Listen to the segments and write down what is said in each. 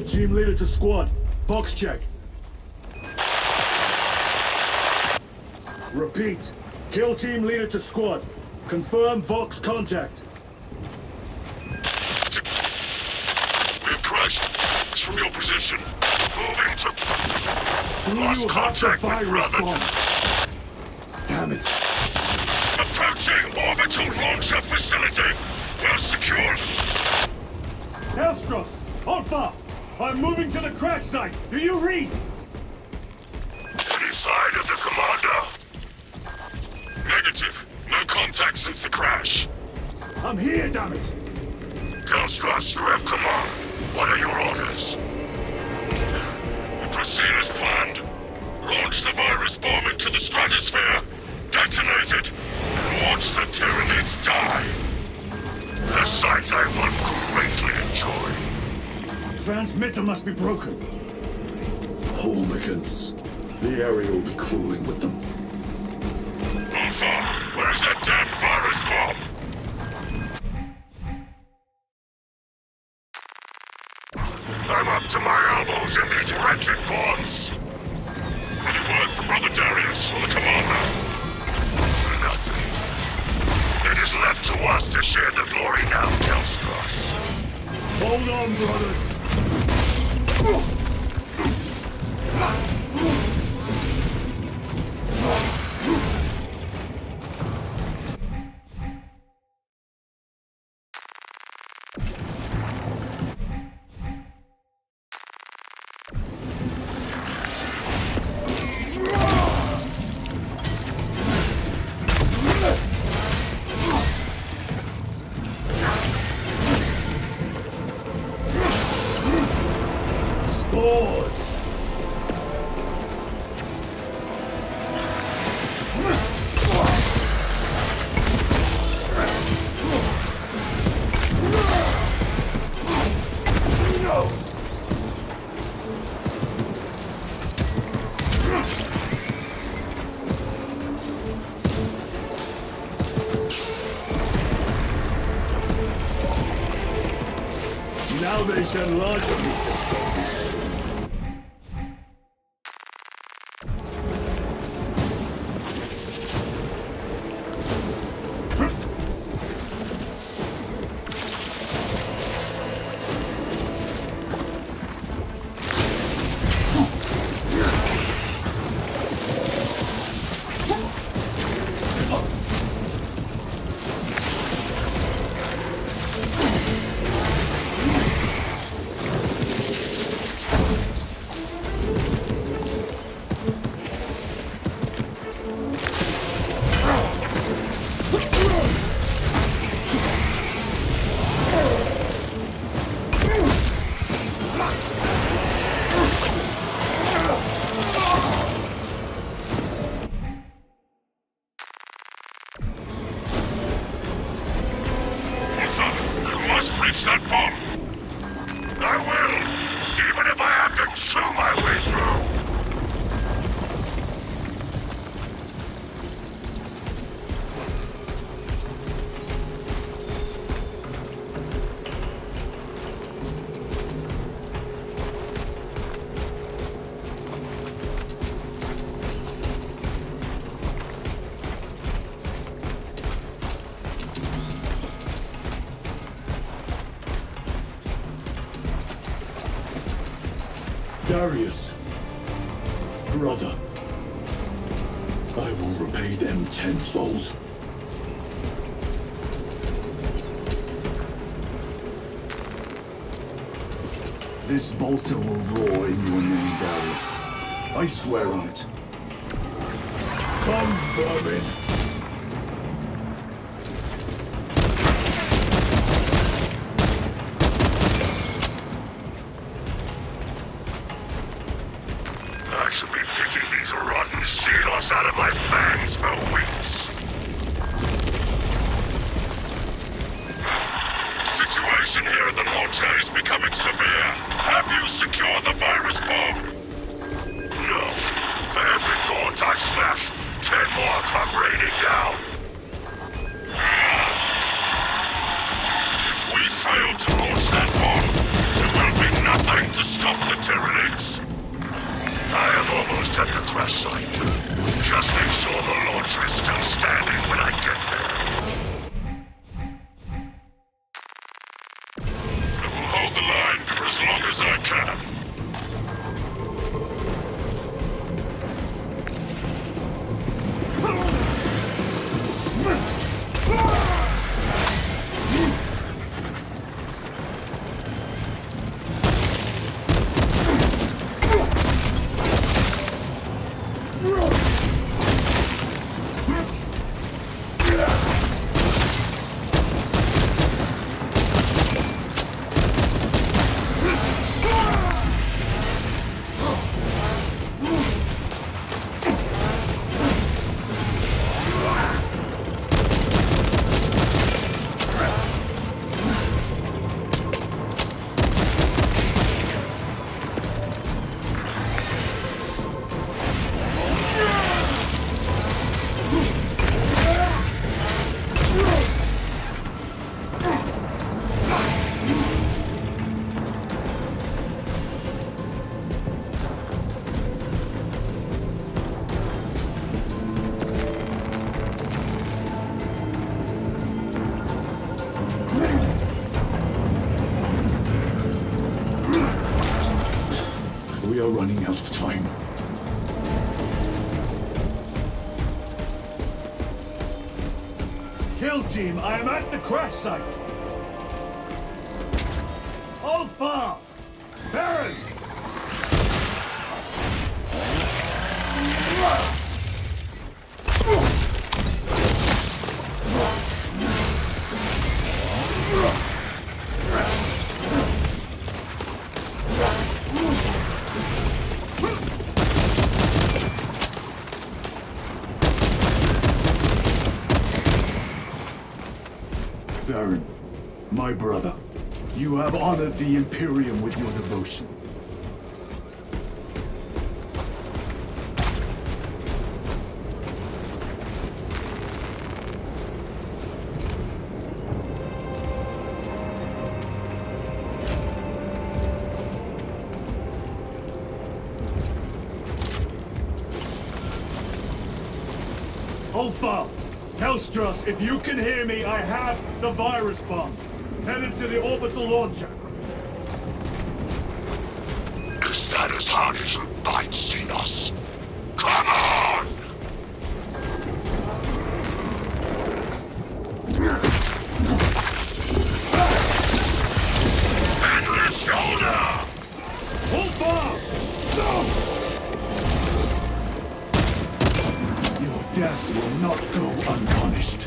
Kill team leader to squad. Box check. Repeat. Kill team leader to squad. Confirm Vox contact. We have crashed. It's from your position. Moving to... Lost contact with brother. Damn it. Approaching orbital launcher facility. Well secured. Hellstress, Ophar, I'm moving to the crash site. Do you read? To the side of the commander. Negative. No contact since the crash. I'm here, damn it. Galstras, you have command. What are your orders? We proceed as planned. Launch the virus bomb into the stratosphere. Detonate it. And watch the Tyranids die. The sight I will greatly enjoy. Transmitter must be broken. Holmicans. The area will be cooling with them. Ophar, where's that damn virus bomb? I'm up to my elbows in these wretched bombs. Any word from Brother Darius or the commander? Nothing. It is left to us to share the glory now, Kelstros. Hold on, brothers. Now they shall largely meet the storm. Darius, brother, I will repay them tenfold. This bolter will roar in your name, Darius. I swear on it. Come, vermin! Failed to launch that bomb, there will be nothing to stop. parasite. Just make sure the launcher is still standing when I get there. I will hold the line for as long as I can. We are running out of time. Kill team, I am at the crash site. Ophar! Baron! Baron, my brother, you have honored the Imperium with your devotion. Ophar, Hellstress, if you can hear me, I have the virus bomb. Headed to the orbital launcher. Is that as hard as you bite, Zenos? Come on! Endless shoulder! Hold on! No! Your death will not go unpunished.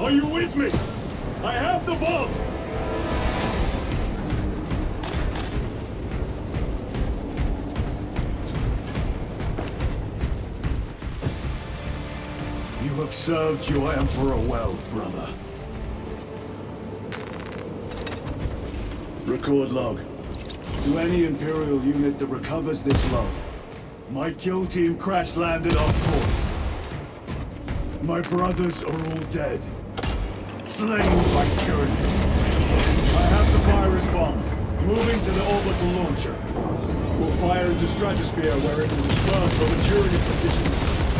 Are you with me? I have the bomb! You have served your Emperor well, brother. Record log. To any Imperial unit that recovers this log, my kill team crash-landed off course. My brothers are all dead, slain by Tyranids. I have the virus bomb, moving to the orbital launcher. We'll fire into stratosphere where it will disperse over Tyranid positions.